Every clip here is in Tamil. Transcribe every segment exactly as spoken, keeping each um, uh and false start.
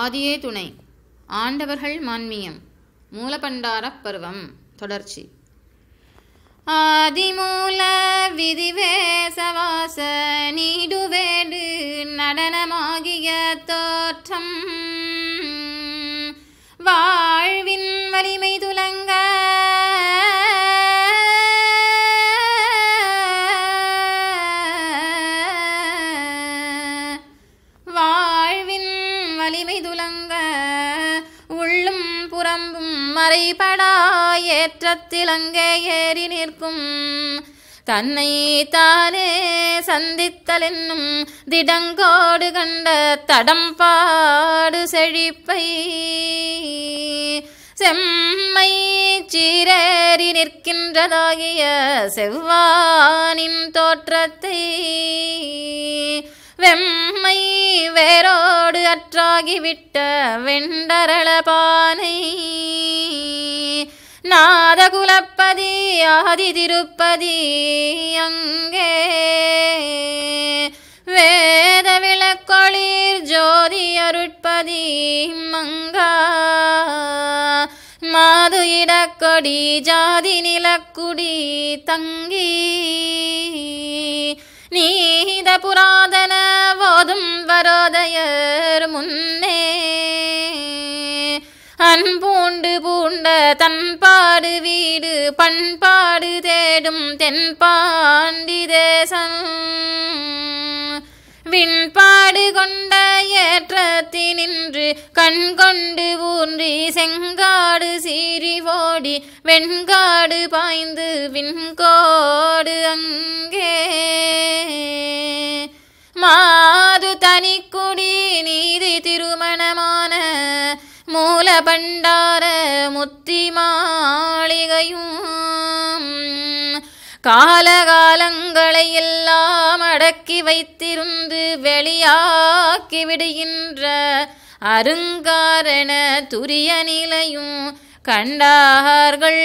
ஆதியே துணை. ஆண்டவர்கள் மான்மியம் மூலப்பண்டாரப் பருவம் தொடர்ச்சி. ஆதிமூலவிதிவேச நீடுவேடு நடனமாகிய தோற்றம் வாழ்வின் வலிமை துலங்க வாழ்வின் வலிமை துலங்க உள்ளும் புறம்பும் மறைபடா ஏற்றத்திலங்கே ஏறி நிற்கும் தன்னை தானே சந்தித்தலென்னும் திடங்கோடு கண்ட தடம்பாடு செழிப்பை செம்மை சீரேறி நிற்கின்றதாகிய செவ்வானின் தோற்றத்தை வெம்மை வேரோடு அற்றாகிவிட்ட வெண்டரளபானை நாதகுலப்பதி ஆதி திருப்பதி அங்கே வேத விளக்கொளிர் ஜோதி அருட்பதி மங்கா மாது இடக்கொடி ஜாதி நிலக்குடி தங்கி நீத புராதன போதும் வரோதயர் முன்னே அன்பூண்டு பூண்ட தன்பாடு வீடு பண்பாடு தேடும் தென்பாண்டி தேசம் விண்பாடு கொண்ட ஏற்றத்தி நின்று கண்கொண்டு ஊன்றி செங்காடு சீறி ஓடி வெண்காடு பாய்ந்து விண்கோடு அங்கே மாது தனிக்குடி நீதி திருமணமான மூலப்பண்டார முத்தி மாளிகையும் காலகாலங்களை எல்லாம் அடக்கி வைத்திருந்து வெளியாக்கி விடுகின்ற அருங்காரண துரிய நிலையும் கண்டார்கள்.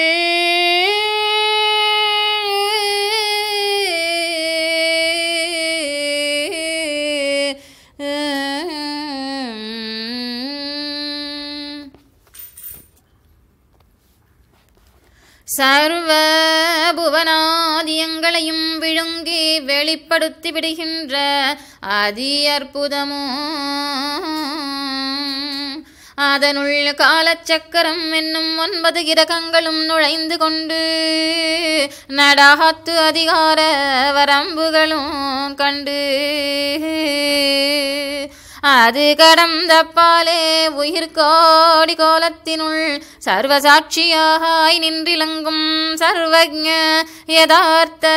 சர்வ புவனாதியங்களையும் விழுங்கி வெளிப்படுத்தி விடுகின்ற அதி அற்புதமோ அதனுள் காலச்சக்கரம் என்னும் ஒன்பது கிரகங்களும் நுழைந்து கொண்டு நடாத்து அதிகார வரம்புகளும் கண்டு அது கடந்த பாலே உயிர் கோடி கோலத்தினுள் சர்வசாட்சியாய் நின்றிலங்கும் சர்வஜ யதார்த்த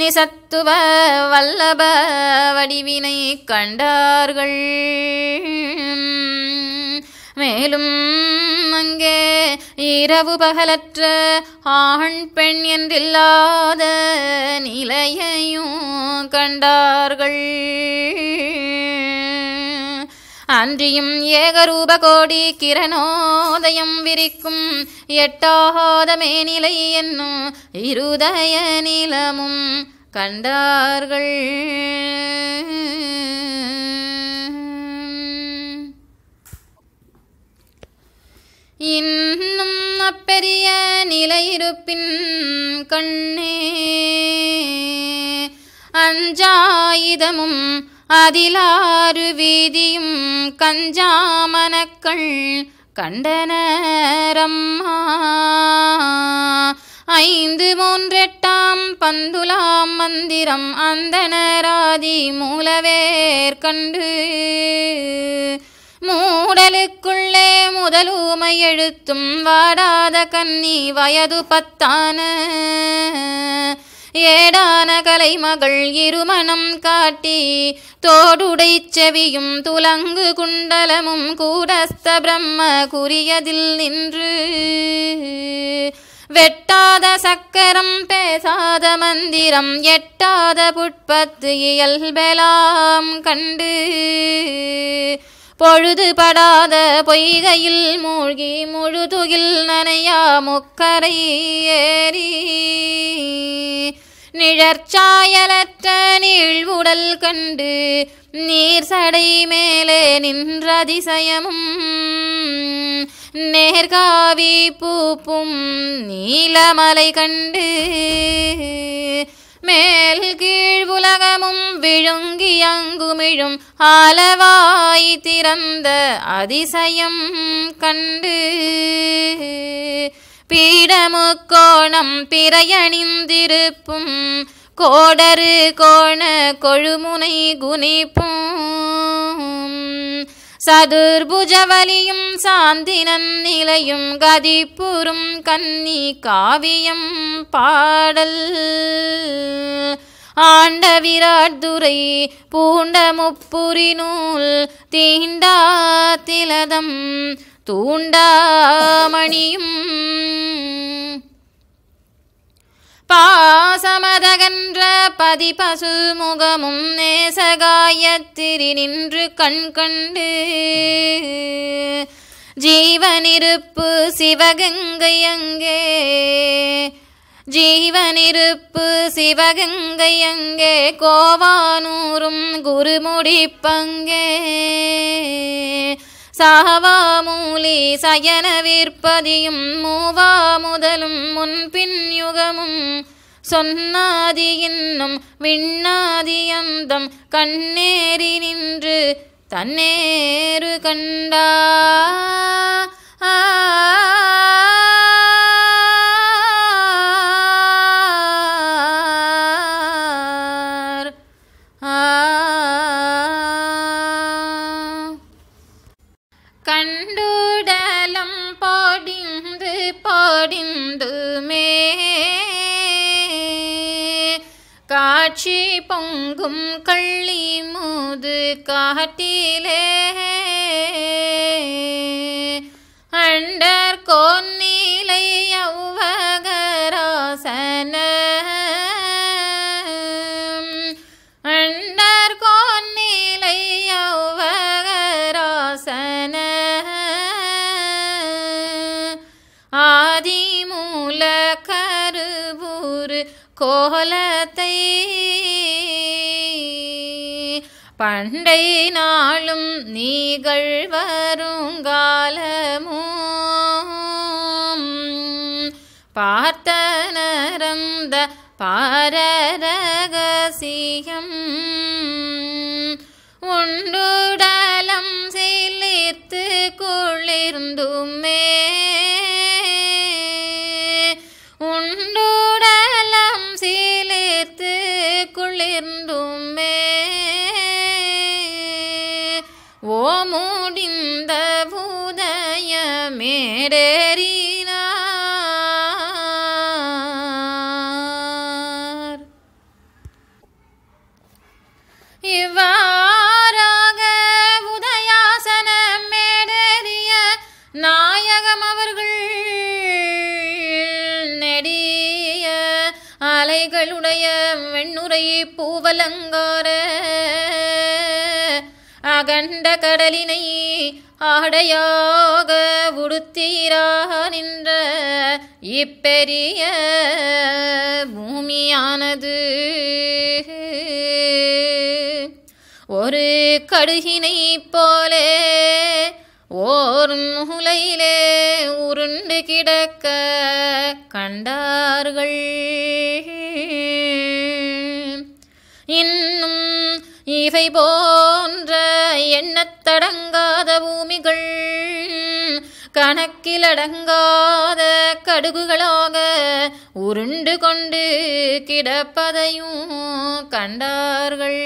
நிசத்துவ வல்லப வடிவினை கண்டார்கள். மேலும் அங்கே இரவு பகலற்ற ஆண் பெண் என்றில்லாத நிலையையும் கண்டார்கள். அன்றியும் ஏகரூப கோடி கிரணோதயம் விரிக்கும் எட்டாகாத மேனிலை என்னும் இருதய நிலமும் கண்டார்கள். இன்னும் அப்பெரிய நிலையிருப்பின் கண்ணே அஞ்சாயுதமும் அதிலாறு வீதியும் கஞ்சாமனக்கள் கண்டனரம்மா ஐந்து மூன்றெட்டாம் பந்துலாம் மந்திரம் அந்தனராதி மூலவேர் கண்டு மூடலுக்குள்ளே முதலூமை எழுத்தும் வாடாத கன்னி வயது பத்தான ஏடான கலைமகள் இருமணம் காட்டி தோடுடை செவியும் துலங்கு குண்டலமும் கூடஸ்த பிரம்ம குறியதில் நின்று வெட்டாத சக்கரம் பேசாத மந்திரம் எட்டாத புட்பத்து இயல்பெலாம் கண்டு பொழுதுபடாத பொய்கையில் மூழ்கி முழுதுகில் நனையா முக்கரை ஏறி நிழற்சாயலற்ற நீழ்வுடல் கண்டு நீர் சடை மேலே நின்றதிசயமும் நேர்காவி பூப்பும் நீலமலை கண்டு மேல் கீழ் உலகமும் விழுங்கி அங்குமிழும் ஆலவாய் திறந்த அதிசயம் கண்டு பீடமுக்கோணம் பிறையணிந்திருப்பும் கோடரு கோண கொழுமுனை குனிப்பும் சதுர்புஜவலியும் சாந்தினன் நிலையும் கதிப்புறும் கன்னி காவியம் பாடல் ஆண்ட விராட்துரை பூண்ட முப்புரி நூல் தீண்டா திலதம் தூண்டாமணியும் பாசமதகன்ற பதிபசு முகமும் நேசகாயத்திரி நின்று கண்கண்டு ஜீவனிருப்பு சிவகங்கை அங்கே ஜீவனிருப்பு சிவகங்கை அங்கே கோவானூரும் குருமுடிப்பங்கே சாவாமூலி சயனவிற்பதியும் மூவா முதலும் முன்பின் யுகமும் சொன்னாதி இன்னும் விண்ணாதி அந்தம் கண்ணேறி நின்று தன்னேறு கண்டா கண்டுடலம் பாடிந்து பாடிந்து மே காட்சி பொங்கும் கள்ளி மூது காட்டிலே அண்டர் கோன்னிலை யௌவகராசன அண்டர் கோன்னிலை யௌவகராசன ஆதிமூல கருவூர் கோலத்தை பண்டை நாளும் நீங்கள் வருங்காலமும் பார்த்த நரந்த பாரரகசியம் உண்டுடலம் சிலிர்த்து குளிர்ந்துமே முடிந்த பூதய மேடறினார் இவ்வாறாக உதயாசன மேடறிய நாயகம் அவர்கள் நெடிய அலைகளுடைய வெண்ணுரை பூவலங்கார அகண்ட கடலினை ஆடையாக உடுத்தீராக நின்ற இப்பெரிய பூமியானது ஒரு கடுகினை போலே ஓர் நூலையிலே உருண்டு கிடக்க கண்டார்கள். இன்னும் இவை போன்ற எண்ணத்தடங்காத பூமிகள் கணக்கிலடங்காத கடுகுகளாக உருண்டு கொண்டு கிடப்பதையும் கண்டார்கள்.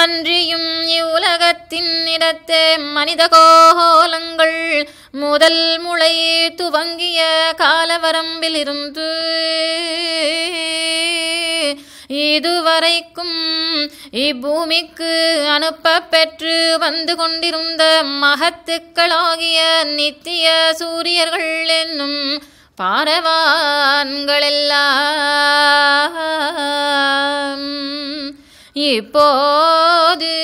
அன்றியும் இவ்வுலகத்தின் இடத்தே மனித கோலங்கள் முதல் முளை துவங்கிய காலவரம்பிலிருந்து இதுவரைக்கும் இப்பூமிக்கு அனுப்ப பெற்று வந்து கொண்டிருந்த மகத்துக்களாகிய நித்திய சூரியர்கள் என்னும் பாரவான்களெல்லாம் இப்போது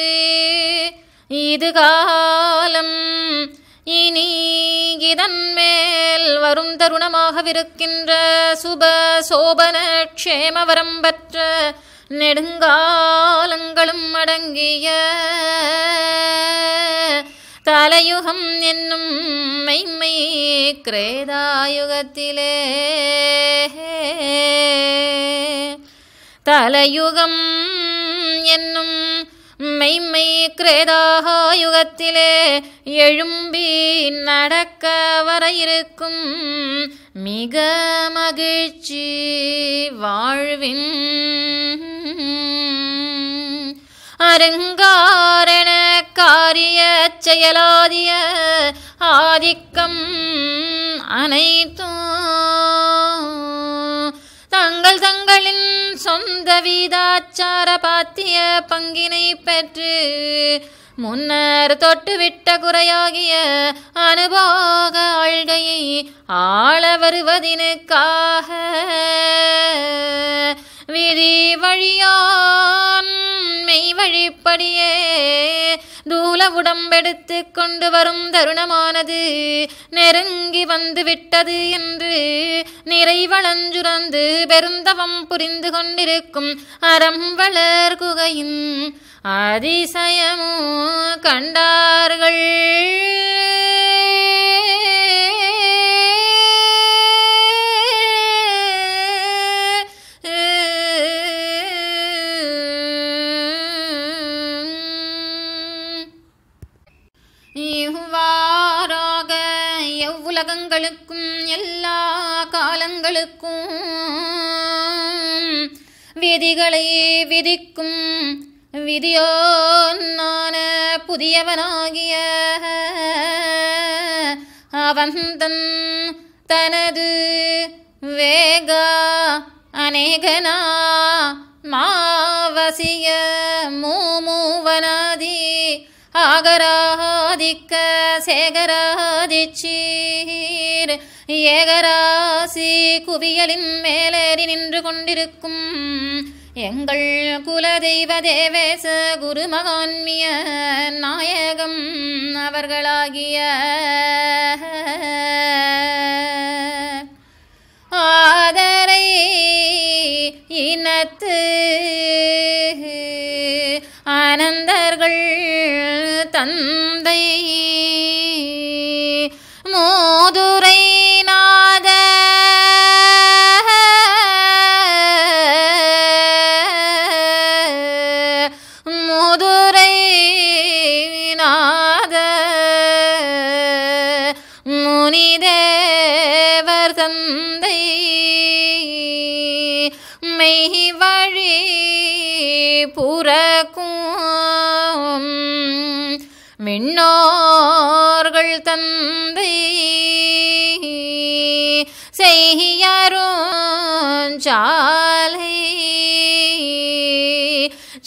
இது காலம் இனி இதன் மேல் வரும் தருணமாகவிருக்கின்ற சுப சோபன க்ஷேம வரம்பற்ற நெடுங்காலங்களும் அடங்கிய தலையுகம் என்னும் மெய்மை கிரேதாயுகத்திலே தலையுகம் என்னும் மெய்மை கிரேதாயுகத்திலே எழும்பி நடக்க வர இருக்கும் மிக மகிழ்ச்சி வாழ்வின் அருங்காரண காரிய செயலாதிய ஆதிக்கம் அனைத்தும் தங்கள் தங்களின் சொந்த வீதாச்சார பாத்திய பங்கினை பெற்று முன்னர் தொட்டுவிட்ட குறையாகிய அனுபோக ஆழ்கையை ஆள வருவதினுக்காக விதி வழியான் மெய் வழிப்படியே தூள உடம்பெடுத்து கொண்டு வரும் தருணமானது நெருங்கி வந்து விட்டது என்று நிறைவளஞ்சுரந்து பெருந்தவம் புரிந்து கொண்டிருக்கும் அறம் வளர் குகையின் அதிசயமோ கண்டார்கள். இவ்வாறாக எவ்வுலகங்களுக்கும் எல்லா காலங்களுக்கும் விதிகளை விதிக்கும் விதியோன்னான புதியவனாகிய அவந்தன் தனது வேக அநேகனா மாவசிய மூமூவனாதி ஆகராதிக்க சேகராதிச்சீர் ஏகராசி குவியலின் மேலேறி நின்று கொண்டிருக்கும் எங்கள் குலதெய்வ தேவேச குரு மகான்மிய நாயகம் அவர்களாகிய ஆதரை இனத்து ஆனந்தர்கள் தந்தை மோதுரை நாத மோதுரை நாத முனிதேவர் தந்தை மெய் வழி புறக்கும் மின்னோர்கள் தந்தை செய்யரும் சாலை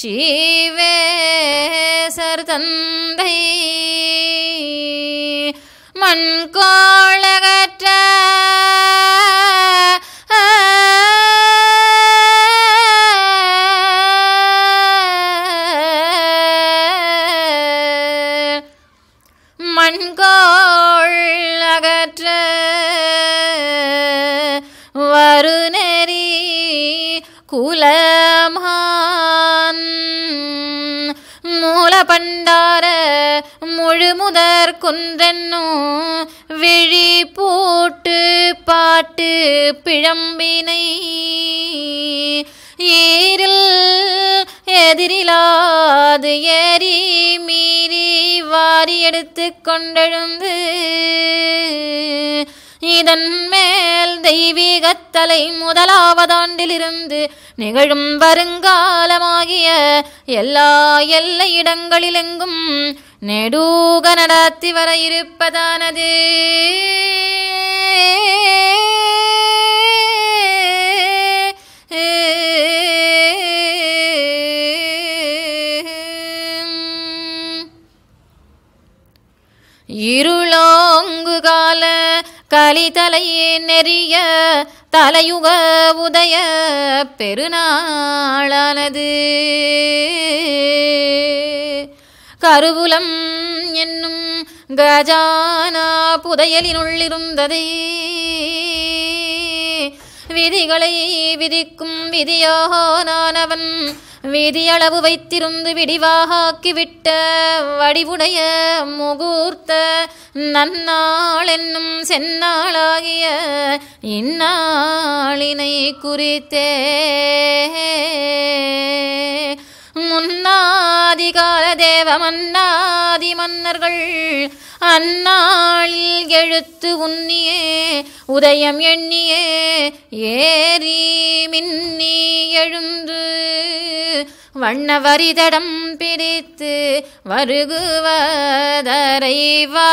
ஜீவேசர் தந்தை மண்கோளகற்ற மண்கோள் அகற்ற வருநெறி குலமான் மூலப்பண்டார முழுமுதற் குன்றென்னும் விழி பூட்டு பாட்டு பிழம்பினை ஏரில் எதிரிலாது ஏறி மீறி வாரி எடுத்து கொண்டெழுந்து இதன் மேல் தெய்வீகத்தலை முதலாவதாண்டிலிருந்து நிகழும் வருங்காலமாகிய எல்லா எல்லை இடங்களிலெங்கும் நெடுக நடத்தி வர இருப்பதானது இருளோங்கு கால கலிதலை நெறிய தலையுக உதய பெருநாளானது கருவுலம் என்னும் கஜானா புதையலினுள்ளிருந்ததே விதிகளை விதிக்கும் விதியானானவன் விதியளவு வைத்திருந்து விடிவாகாக்கிவிட்ட வடிவுடைய முகூர்த்த நன்னாள் என்னும் செந்நாளாகிய இந்நாளினை குறித்தே முன்னாதிகார தேவ மன்னாதி மன்னர்கள் அந்நாளில் எழுத்து உன்னியே உதயம் எண்ணியே ஏறி மின்னி எழுந்து வண்ண வரிதடம் பிடித்து வருகுவதரைவா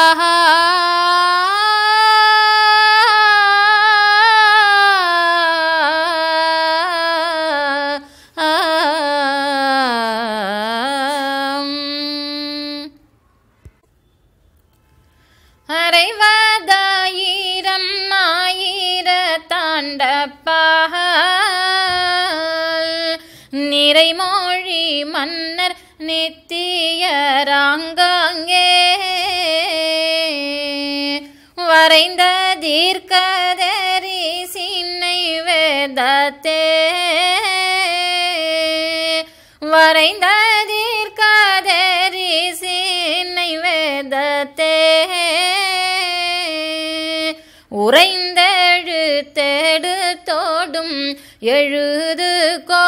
நிறைமொழி மன்னர் நித்தியராங்கே வரைந்த தீர்க்கதரி சின்னை வேதத்தே வரைந்த தீர்க்கதரி சின்னை வேதத்தே உறைந்தெழுத்தெடுத்தோடும் எழுதுகோ